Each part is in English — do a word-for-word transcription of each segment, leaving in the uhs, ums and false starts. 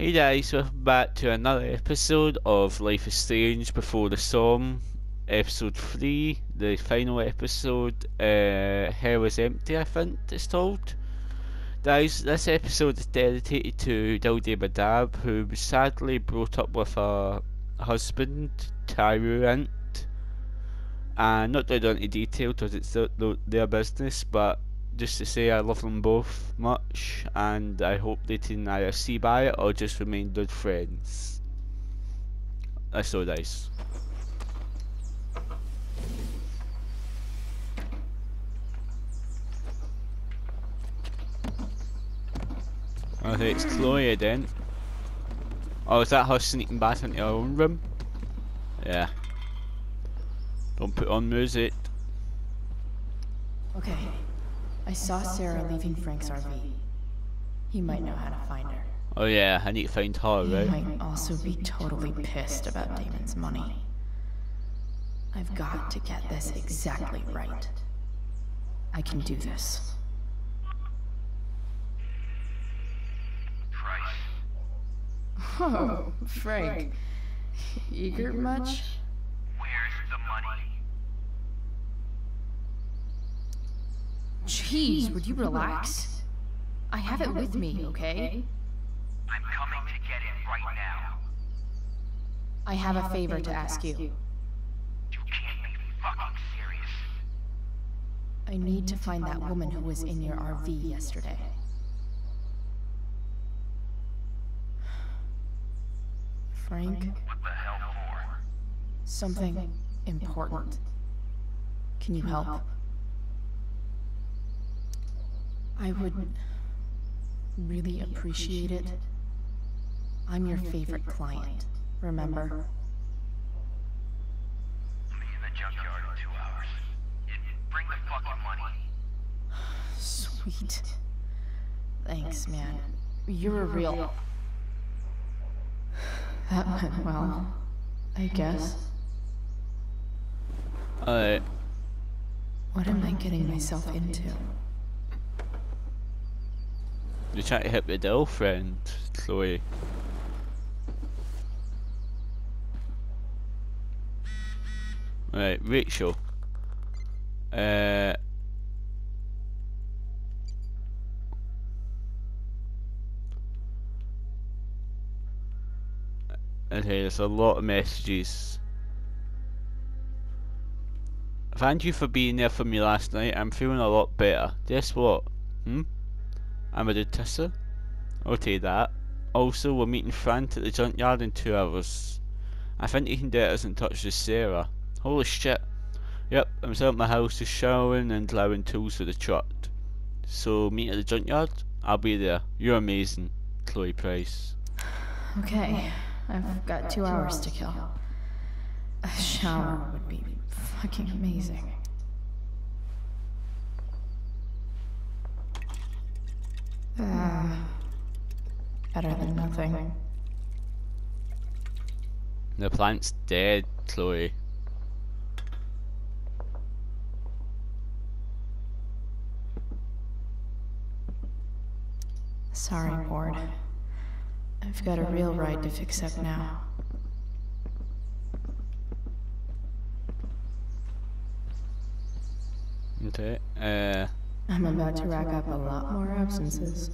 Hey guys, we're back to another episode of Life is Strange: Before the Storm, episode three, the final episode. Uh, Hell is Empty, I think it's called. Guys, this episode is dedicated to Dildi Badab, who sadly brought up with her husband, Tyru Ant. And not going into detail because it's their, their business, but just to say I love them both much, and I hope they can either see by it or just remain good friends. That's so nice. Okay, it's Chloe again. Oh, is that her sneaking back into her own room? Yeah. Don't put on music. Okay. I saw Sera leaving Frank's R V. He might know how to find her. Oh yeah, I need to find her, right? He might also be totally pissed about Damon's money. I've got to get this exactly right. I can do this. Price. Oh, Frank. Eager much? Where's the money? Jeez, would you relax? I have it with me, okay? I'm coming to get it right now. I have a favor to ask you. You can't be fucking serious. I need to find that woman who was in your R V yesterday. Frank? What the hell for? Something important. Can you help? I would really appreciate it. I'm your favorite client, remember? I'll be in the junkyard in two hours. Bring the fucking money. Sweet. Thanks, man. You're a real... That went well, I guess. Alright. What am I getting myself into? You're trying to help your girlfriend, Chloe. Right, Rachel. Uh, okay, there's a lot of messages. Thank you for being there for me last night. I'm feeling a lot better. Guess what? Hmm? I'm a good tisser. Okay, that. Also, we're meeting Frank at the junkyard in two hours. I think he can get us in touch with Sera. Holy shit. Yep, I'm still at my house just showering and allowing tools for the truck. So, meet at the junkyard? I'll be there. You're amazing, Chloe Price. Okay, I've got two hours to kill. A shower would be fucking amazing. Uh, better than nothing. The plant's dead, Chloe. Sorry, Board. I've got a real ride to fix up now. Okay, uh... I'm about to rack up a lot more absences.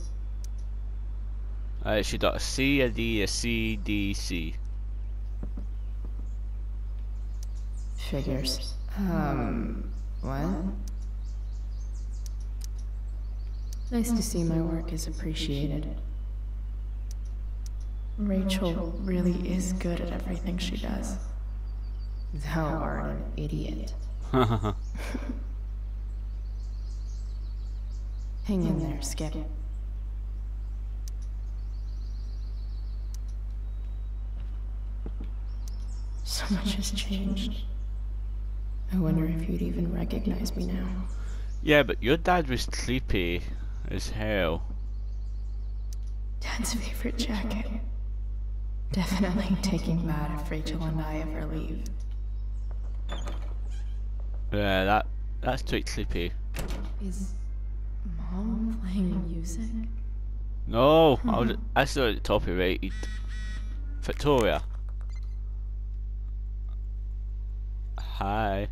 Uh, she got a C, a D, a C, D, C. Figures. Um, what? Nice to see my work is appreciated. Rachel really is good at everything she does. Thou art an idiot. Hang in there, Skip. So much has changed. I wonder if you'd even recognize me now. Yeah, but your dad was sleepy as hell. Dad's favorite jacket. Definitely taking that if Rachel and I ever leave. Yeah, that that's too sleepy. Is Mom playing music? No, hmm. I was I saw it top rated. Victoria. Hi.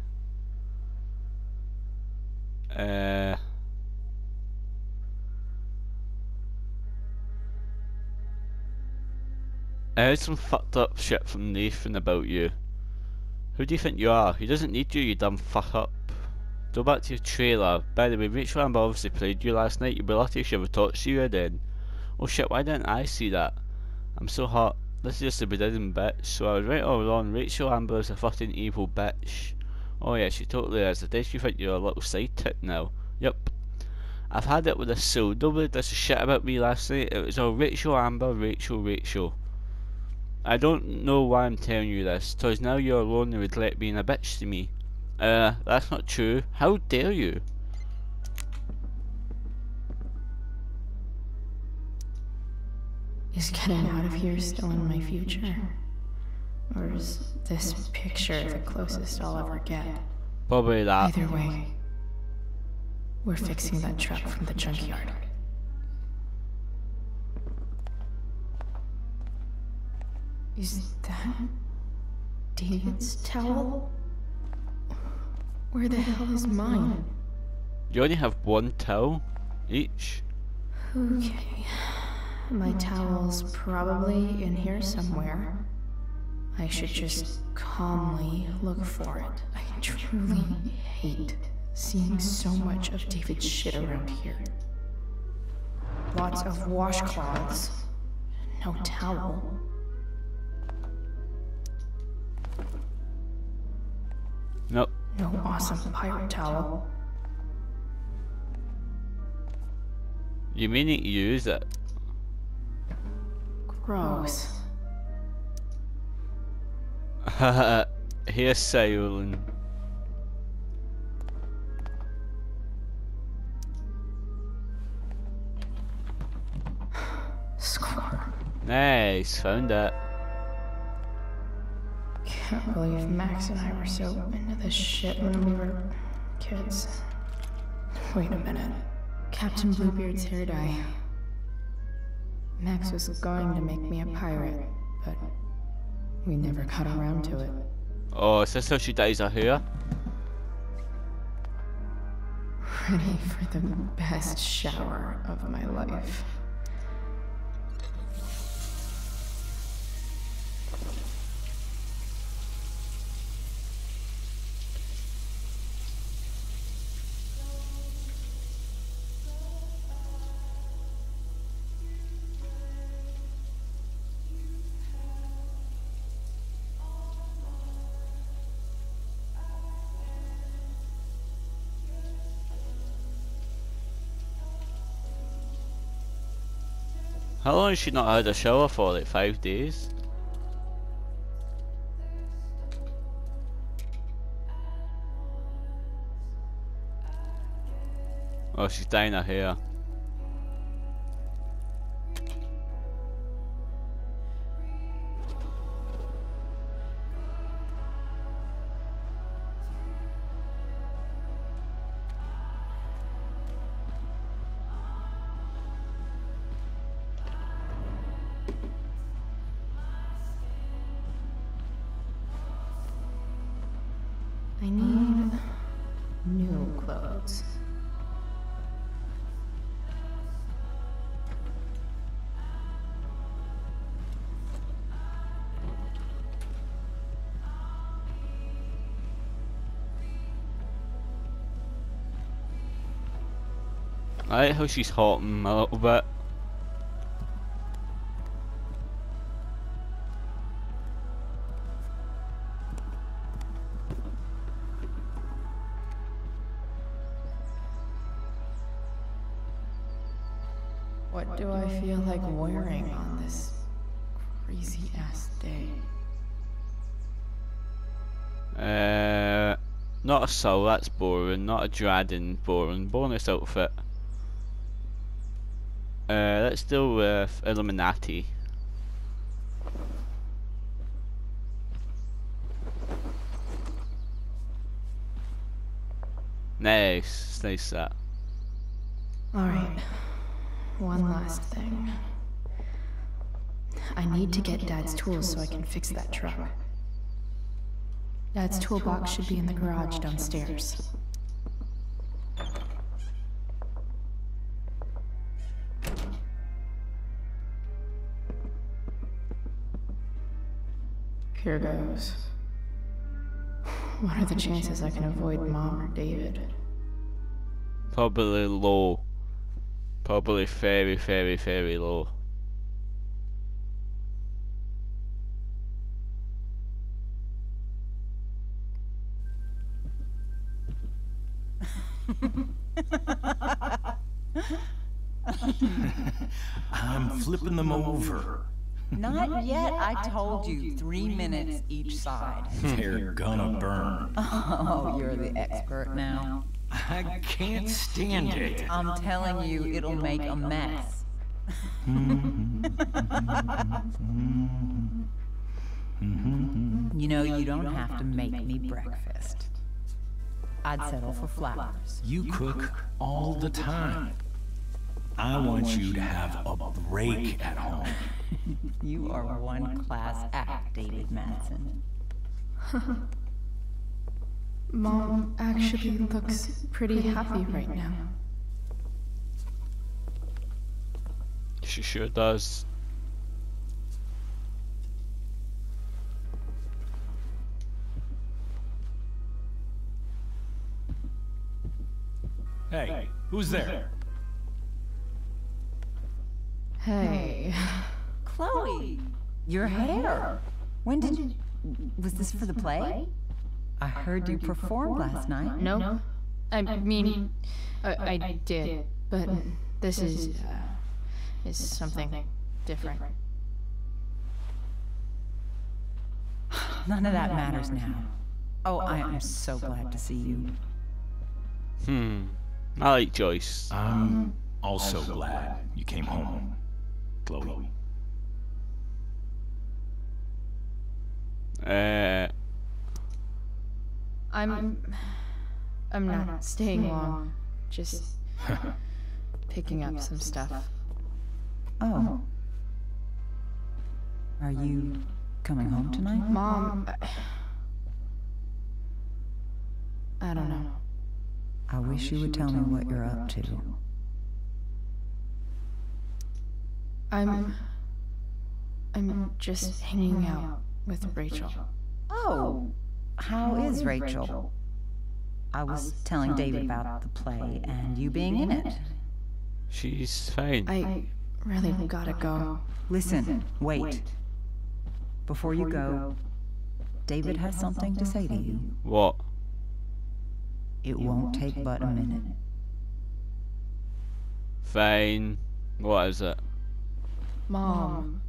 Uh I heard some fucked up shit from Nathan about you. Who do you think you are? He doesn't need you, you dumb fuck up. Go back to your trailer. By the way, Rachel Amber obviously played you last night. You'd be lucky if she ever talked to you again. Oh shit, why didn't I see that? I'm so hot. This is just a bedding bitch. So I was right all wrong. Rachel Amber is a fucking evil bitch. Oh yeah, she totally is. I guess you think you're a little side tick now. Yep. I've had it with a soul. Nobody does a shit about me last night. It was all Rachel Amber, Rachel, Rachel. I don't know why I'm telling you this, cause now you're alone and would let being a bitch to me. Uh, that's not true. How dare you? Is getting out of here still in my future? Or is this picture the closest I'll ever get? Probably that. Either way, we're fixing that truck from the junkyard. Is that David's towel? Where the hell is mine? You only have one towel each? Okay. My towel's probably in here somewhere. I should just calmly look for it. I truly hate seeing so much of David's shit around here. Lots of washcloths. No towel. Nope. No awesome pirate towel. You mean it use it? Gross. Haha, here's sailing. Score. Nice, found it. I can't believe Max and I were so into this shit when we were kids. Wait a minute. Captain Bluebeard's hair dye. Max was going to make me a pirate, but we never got around to it. Oh, is this how she dyes her hair? Ready for the best shower of my life. How long has she not had a shower for? Like five days? Oh, she's dyeing her hair. I need new clothes. I like how she's hotting a little bit. What do I feel like wearing on this crazy ass day? Uh, not a soul, that's boring. Not a dragon, boring. Bonus outfit. Uh, let's deal with Illuminati. Nice, nice that. Alright. One last thing. I need to get Dad's tools so I can fix that truck. Dad's toolbox should be in the garage downstairs. Here goes. What are the chances I can avoid Mom or David? Probably low. Probably very, very, very low. I'm flipping them over. Not yet, I told you. Three minutes each side. They're gonna burn. Oh, you're the expert now. I can't stand it. I'm telling you, it'll make a mess. You know, you don't have to make me breakfast. I'd settle for flowers. You cook all the time. I want you to have a break at home. You are one class act, David Madsen. Mom actually looks pretty happy right now. She sure does. Hey, who's there? Hey. Chloe, your hair. When did you... Was this for the play? I heard you perform last night. No, I mean, I, I did, but this is, uh, is something different. None of that matters now. Oh, I am so glad to see you. Hmm, I like Joyce. I'm also glad you came home, Chloe. Uh... I'm... I'm not staying long, just picking up some stuff. Oh. Are you coming home tonight? Mom... I, I don't know. I wish you would tell me what you're up to. I'm... I'm just hanging out with Rachel. Oh! How is Rachel? I was telling David about the play and you being in it. She's fine. I really gotta go. Listen, wait. Before you go, David has something to say to you. What? It won't take but a minute. Fine. What is it? Mom.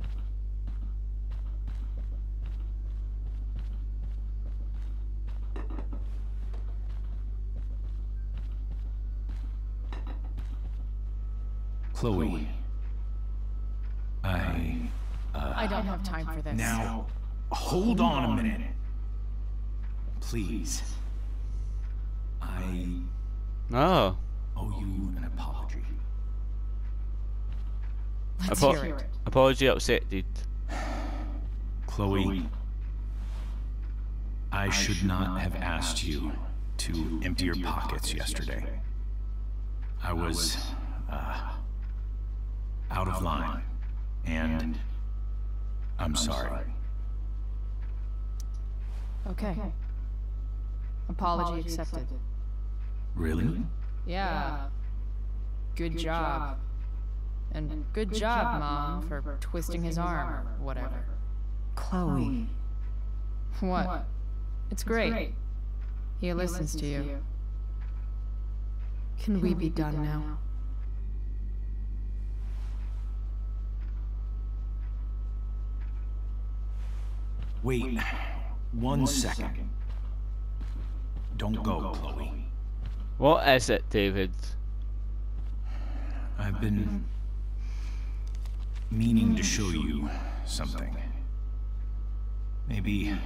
Chloe, I, uh... I don't have time for this. Now, hold on a minute. Please. I... Oh. Owe you an apology. Let's Apo hear it. Apology accepted. Chloe, I should not have asked you to empty your pockets yesterday. I was, uh... out of line, and, and I'm, I'm sorry. sorry. Okay. okay. Apology, Apology accepted. accepted. Really? Yeah. Good, good job. job. And, and good, good job, job, Mom, for twisting, twisting his, his arm or whatever. whatever. Chloe. What? what? It's, it's great. great. He, he listens, listens to you. you. Can, Can we be, be done, done now? now? Wait, Wait, one, one second. second. Don't, Don't go, go, Chloe. What is it, David? I've been meaning to show you something. Maybe,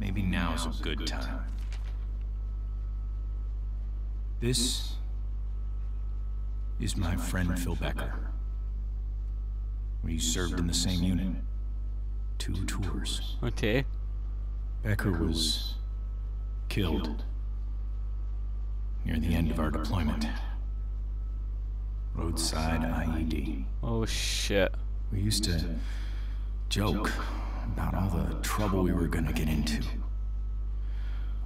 maybe now's a good time. This is my friend Phil Becker. We served in the same unit. Two tours. Okay. Becker was killed near the end of our deployment. Roadside I E D. Oh shit. We used to joke about all the trouble we were gonna get into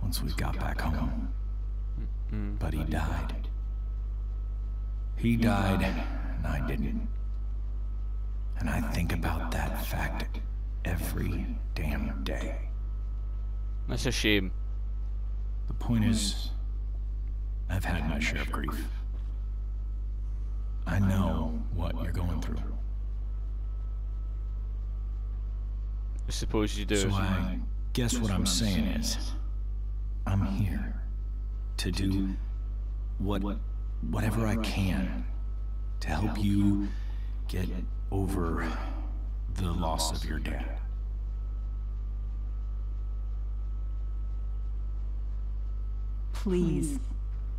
once we got back home. But he died. He died, and I didn't. And I think about that fact every damn day. That's a shame. The point is, I've had my share of grief. I know what you're going through. I suppose you do. So I guess what I'm saying is, I'm here to do what, whatever I can to help you get over the loss of your dad. Please,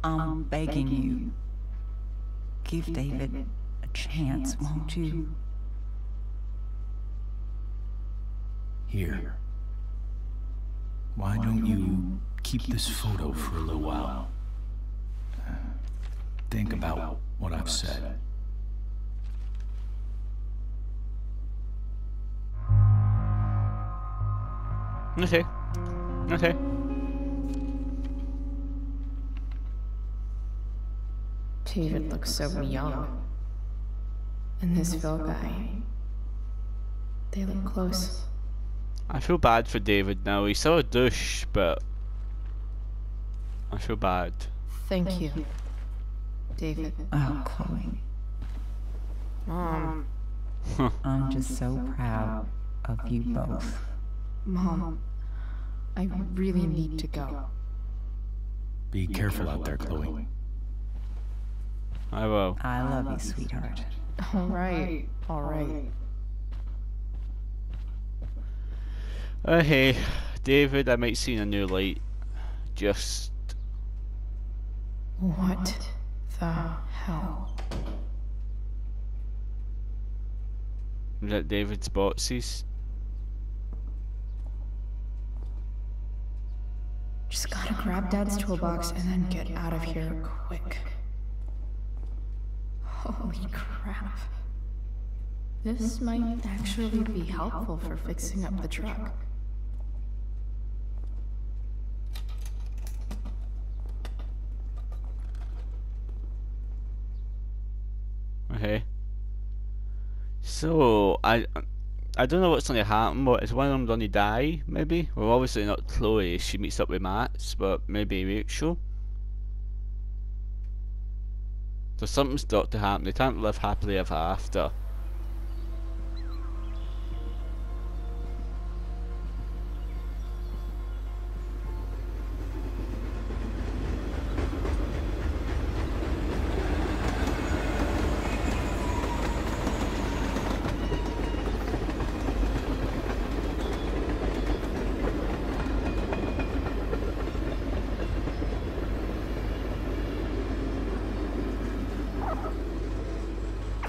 I'm begging you. Give David a chance, won't you? Here. Why don't you keep this photo for a little while? Uh, think about what I've said. Okay. Okay. David looks so young. And this Phil guy. They look close. I feel bad for David now. He's so a douche, but I feel bad. Thank, Thank you. you. David. Oh, Chloe. Mom. I'm just so proud of you both. Mom, I really need to go. Be careful out there, Chloe. I will. I love you, sweetheart. All right, all right. Okay, David, I might see in a new light. Just... What the hell? Is that David's boxes? Just gotta grab Dad's toolbox and then get out of here quick. Holy crap. This might actually be helpful for fixing up the truck. Okay. So, I... I don't know what's going to happen, but is one of them going to die, maybe? Well, obviously not Chloe, she meets up with Max, but maybe Rachel. So something's got to happen, they can't live happily ever after.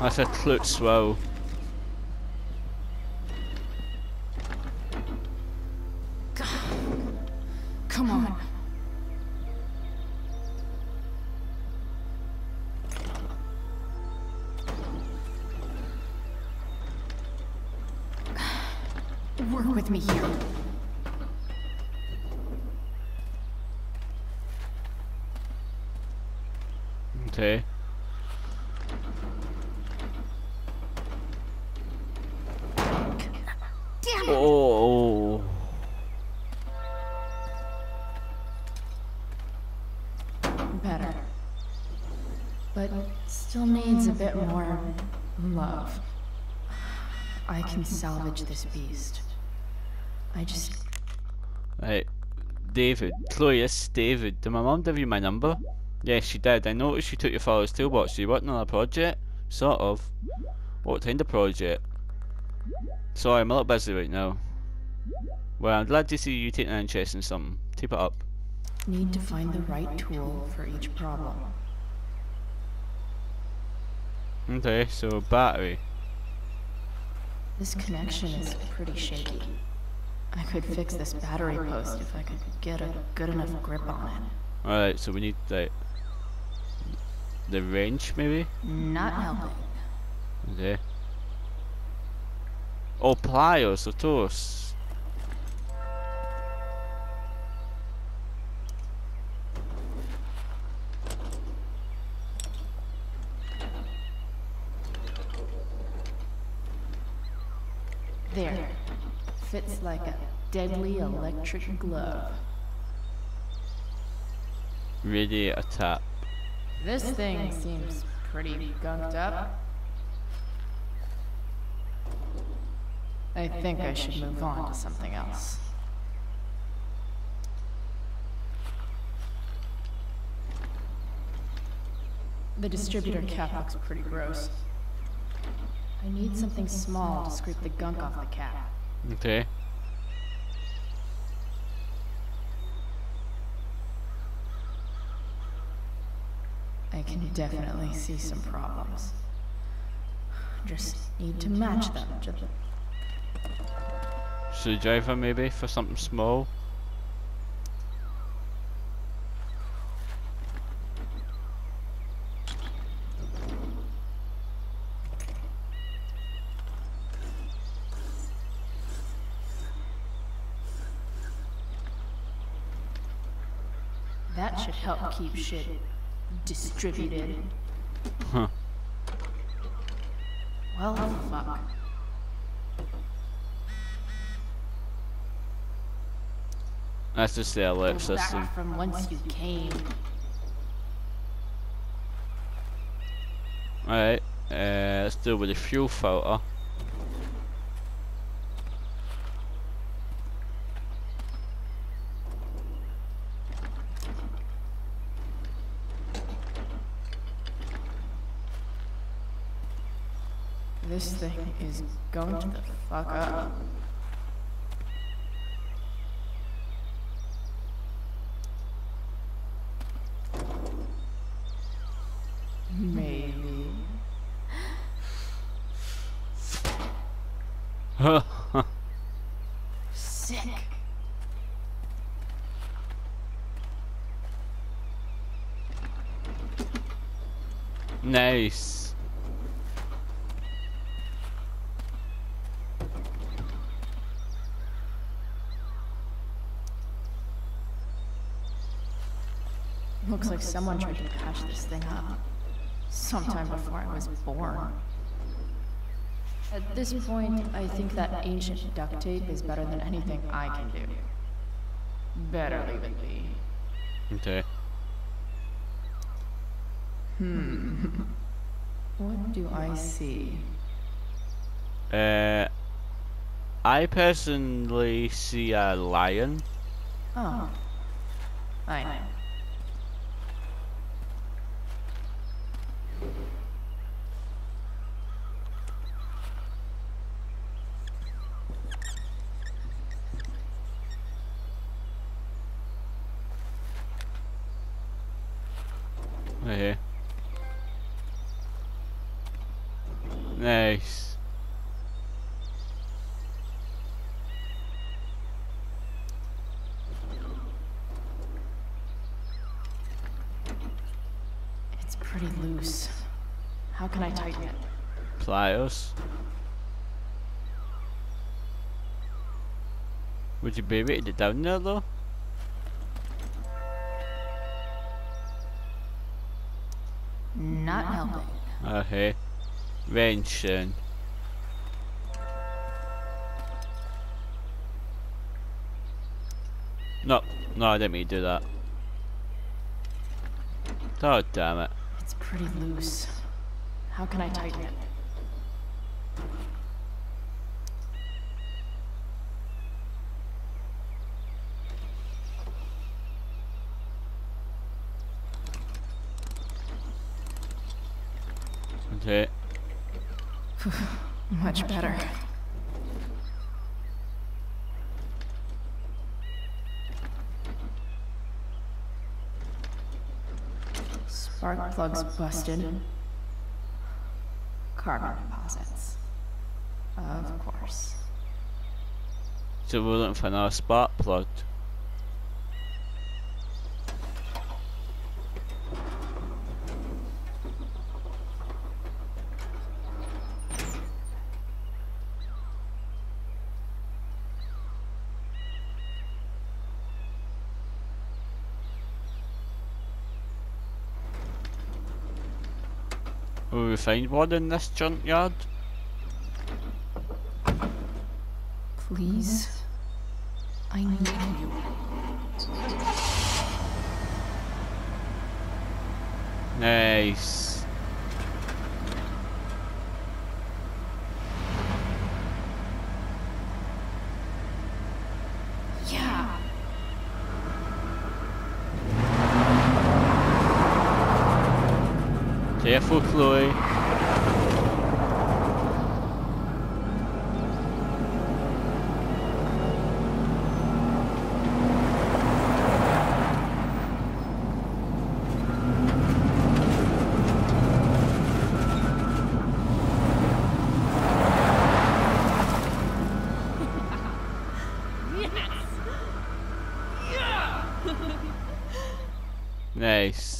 That's a clutch swell. God. Come on. Work with me here. Okay. Oh, better, but still needs a bit more love. I can salvage this beast. I just. Right, David, Chloe, yes, David. Did my mom give you my number? Yes, she did. I noticed she took your father's toolbox. Are you working on a project? Sort of. What kind of project? Sorry, I'm a lot busy right now. Well, I'm glad to see you taking an interest in something. Tip it up. Need to find the right tool for each problem. Okay, so a battery. This connection is pretty shaky. I could fix this battery post if I could get a good enough grip on it. Alright, so we need like the wrench maybe? Not helping. Okay. Oh, pliers, of course. There. Fits like a deadly electric glove. Radiator tap. This thing seems pretty gunked up. I think I should move on to something else. The distributor cap looks pretty gross. I need something small to scrape the gunk off the cap. Okay. I can definitely see some problems. Just need to match them. Screwdriver maybe for something small. That should help keep shit distributed. Huh. Well, fuck. That's just the alert system. From once you came. Alright, uh, let's deal with the fuel filter. This thing is going to the fuck up. Maybe. Sick. Nice. Looks like someone tried to patch this thing up sometime before I was born. At this point, I think that ancient duct tape is better than anything I can do. Better leave it be. Okay. Hmm. What do I see? Uh, I personally see a lion. Oh, I know. Okay. Nice. It's pretty loose. How can I tighten it? Pliers. Would you be able to get it down there though? Not helping. Okay. Wrench then. No, no, I didn't mean to do that. God damn it. It's pretty loose. How can I tighten it? Okay. Much better. Spark plugs busted. Carbon deposits. Of course. So we're looking for another spark plug. Will we find one in this junkyard? Please. I need you. Nice. Yeah. Careful, Chloe. Nice.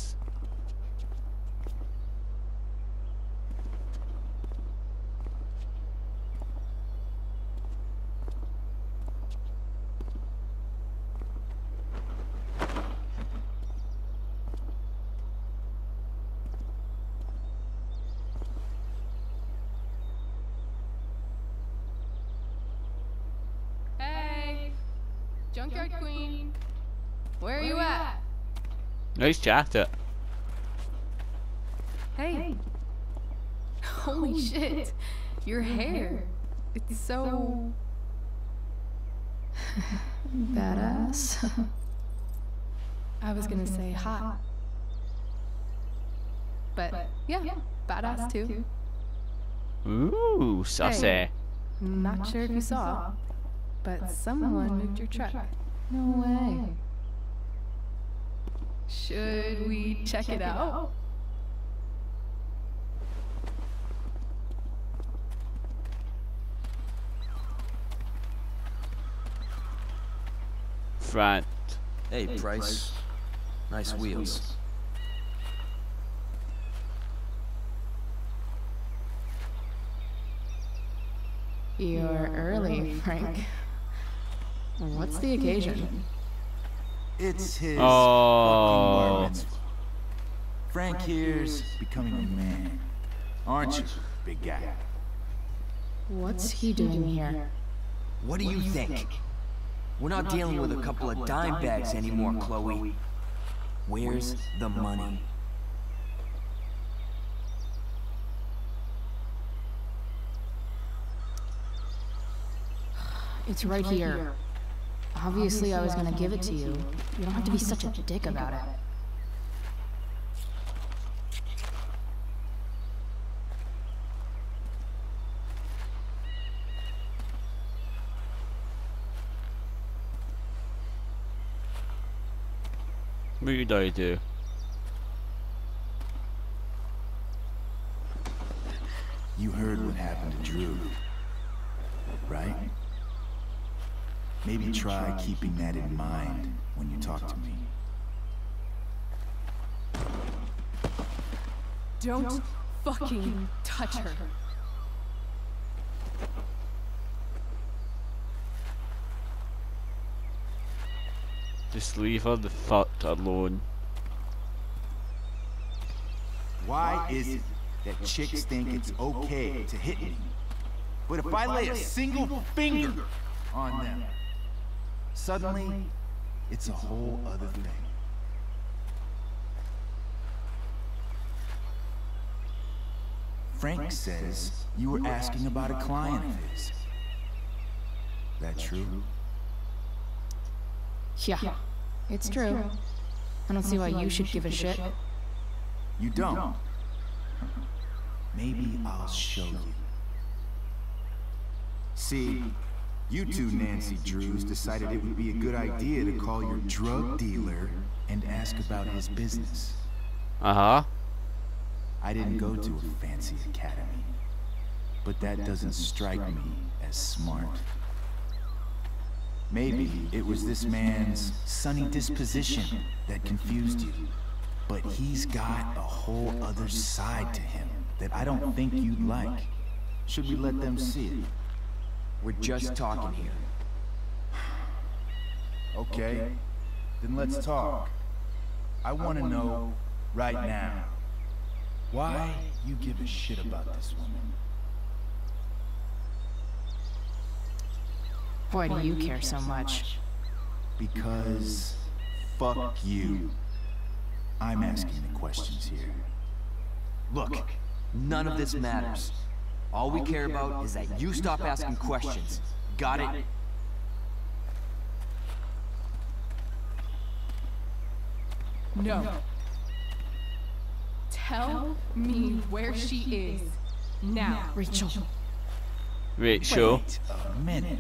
Hey, Junkyard Queen, where are you at? Nice chatter. Hey. hey. Holy shit. Your hair. It's so... badass. I was gonna say hot. But yeah, badass too. Ooh, sassy. Hey, not sure if you saw, but someone moved your truck. No way. Should we check, check it, it out? out? Frank. Hey, hey Price. Price. Nice, nice wheels. wheels. You're early, Frank. What's, What's the occasion? occasion? It's his oh. Frank here's becoming a man. Aren't you, big guy? What's he doing here? What do you think? We're not dealing with a couple of dime bags anymore, Chloe. Where's the money? It's right here. Obviously, Obviously, I was gonna give it to you. You don't have to be such a dick about it. What did I do? You heard what happened to Drew, right? Maybe try keeping that in mind when you talk to me. Don't fucking touch her. Just leave her the fuck alone. Why is it that chicks think it's okay to hit me? But if I lay a single finger on them, suddenly, it's a whole other thing. Frank says you were asking about a client of his. Is that true? Yeah, it's true. I don't see why you should give a shit. You don't? Maybe I'll show you. See? You two Nancy Drews decided it would be a good idea to call your drug dealer and ask about his business. Uh-huh. I didn't go to a fancy academy. but that doesn't strike me as smart. Maybe it was this man's sunny disposition that confused you, but he's got a whole other side to him that I don't think you'd like. Should we let them see it? We're just talking here. Okay, then let's talk. I want to know, right now, why you give a shit about this woman. Why do you care so much? Because fuck you. I'm asking the questions here. Look, none of this matters. All we care about is that you stop asking questions. Got it? No. Tell me where she is now. Rachel. Rachel. Wait a minute.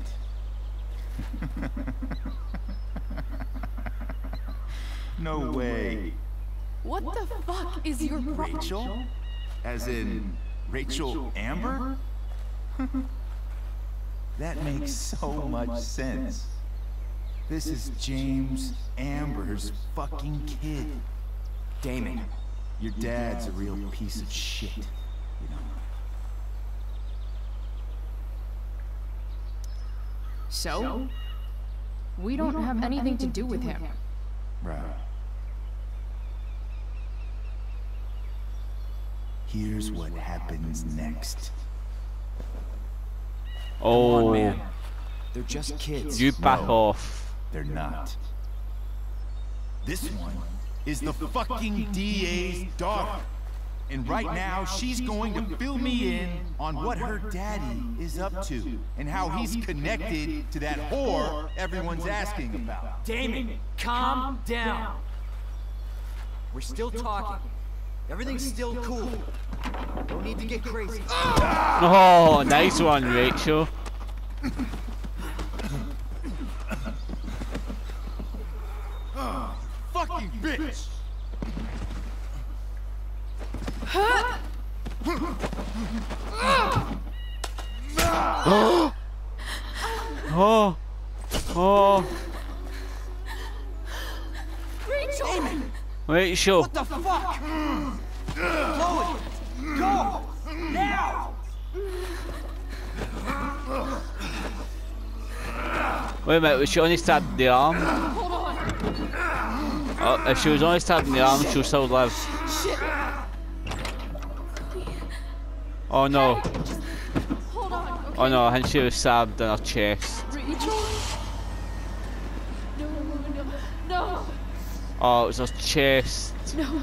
No way. What the fuck is your problem? Rachel? As in Rachel Amber? That makes so much sense. This is James Amber's fucking kid. Damon, your dad's a real piece of shit, you know. So? We don't have anything to do with him. Right. Here's what happens next. Oh. Come on, man. They're just kids. You back off. They're not. This one is the fucking D A's daughter. And right now, she's going to fill me in on what her daddy is up to and how he's connected to that whore everyone's asking about. Damon, calm down. We're still talking. Everything's still cool. Don't need to get crazy. Oh, nice one, Rachel. Oh, fucking bitch! Oh! Oh! Oh! Rachel! Rachel! What the fuck? Chloe! Go! Now! Wait a minute, was she only stabbed the arm? Hold on. Oh, if she was only stabbed in the arm, she'll still live. Shit. Oh no. Just hold on, okay? Oh no, I think she was stabbed in her chest. Rachel? No, no, no. Oh, it was her chest. No,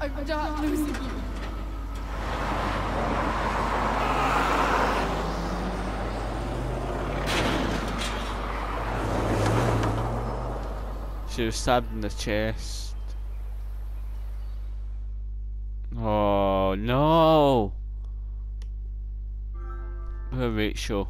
I'm not losing you. She was stabbed in the chest. Oh no! Poor Rachel.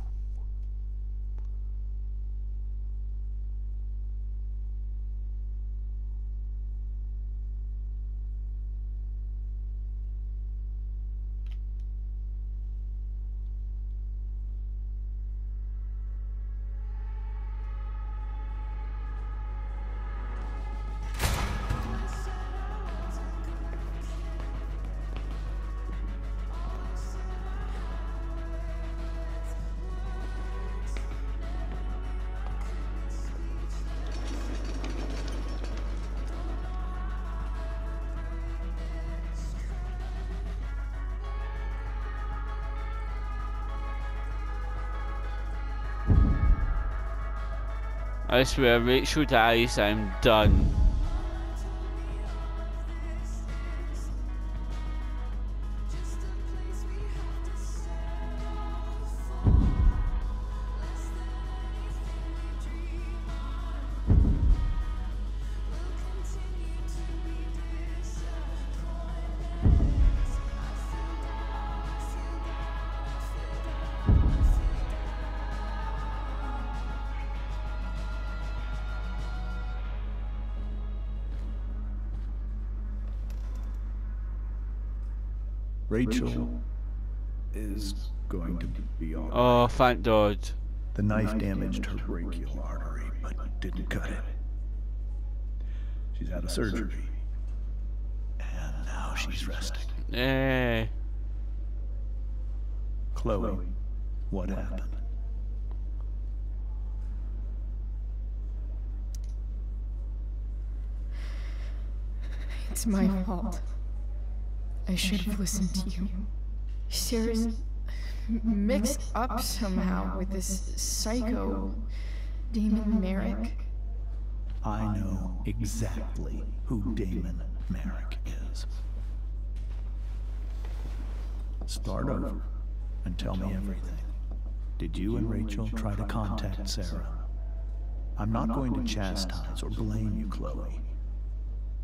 I swear, Rachel dies, I'm done. Rachel is going to be all right. Oh, thank God. The knife damaged her brachial artery, but didn't cut it. She's had a surgery. And now she's resting. Eh. Chloe, what happened? It's my fault. I should have listened to you. Sera's mixed up somehow with this psycho, Damon Merrick. I know exactly who Damon Merrick is. Start over and tell me everything. Did you and Rachel try to contact Sera? I'm not going to chastise or blame you, Chloe,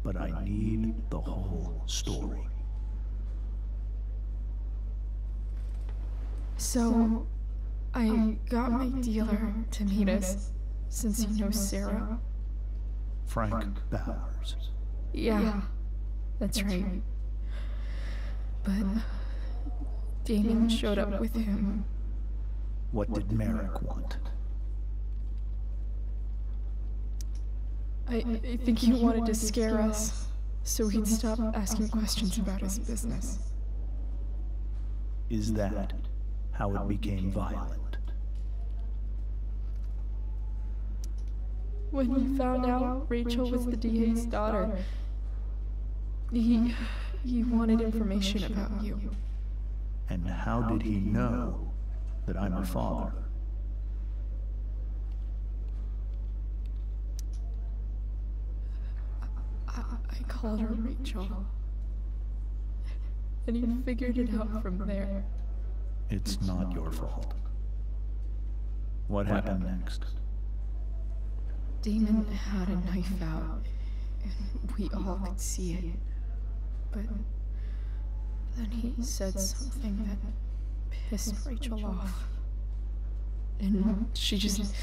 but I need the whole story. So, I got my dealer to meet us, since he knows Sera. Frank Bowers. Yeah, that's right. But Damon showed up with him. What did Merrick want? I, I think he wanted to scare us, so he'd stop asking questions about his business. Is that how it became violent? When he found out Rachel was the D A's daughter, he, he wanted information about you. And how did he know that I'm her father? I, I called her Rachel, and he figured it out from there. It's not your fault. What happened next? Damon had a knife out, and we all could see it, but then he said something that pissed Rachel off, and she just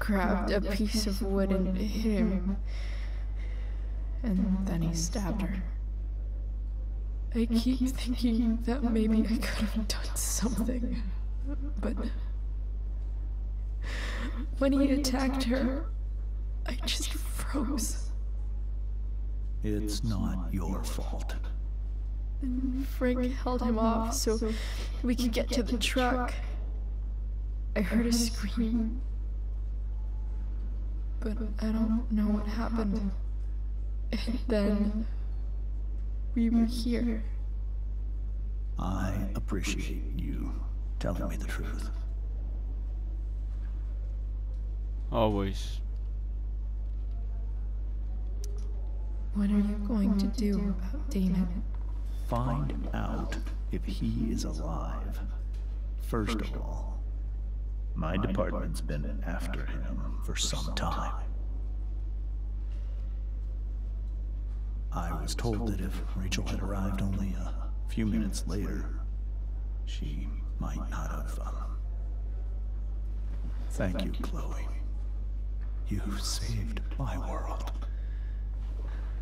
grabbed a piece of wood and hit him, and then he stabbed her. I keep thinking that maybe I could have done something, but when he attacked her, I just froze. It's not your fault. And Frank held him off so we could get to the truck. I heard a scream, but I don't know what happened. And then we were here. I appreciate you telling me the truth. Always. What are you going to do about Damon? Find out if he is alive. First of all, my department's been after him for some time. I was told that if Rachel had arrived only a few minutes later, she might not have. Um... Thank you, Chloe. You saved my world.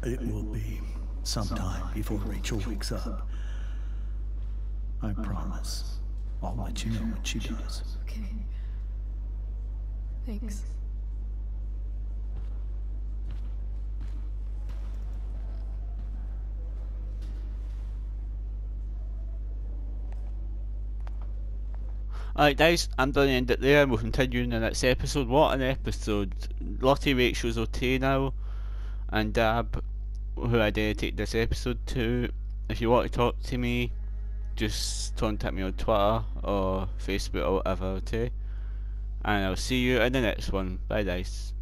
It will be some time before Rachel wakes up. I promise. I'll let you know when she does. Okay. Thanks. Alright guys, I'm going to end it there and we'll continue in the next episode. What an episode. Lottie Rachel's okay now, and Dab, who I dedicate this episode to. If you want to talk to me, just contact me on Twitter or Facebook or whatever, okay? And I'll see you in the next one. Bye guys.